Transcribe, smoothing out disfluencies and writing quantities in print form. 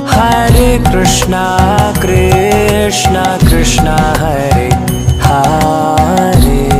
Hare Krishna, Krishna Krishna Hare Hare.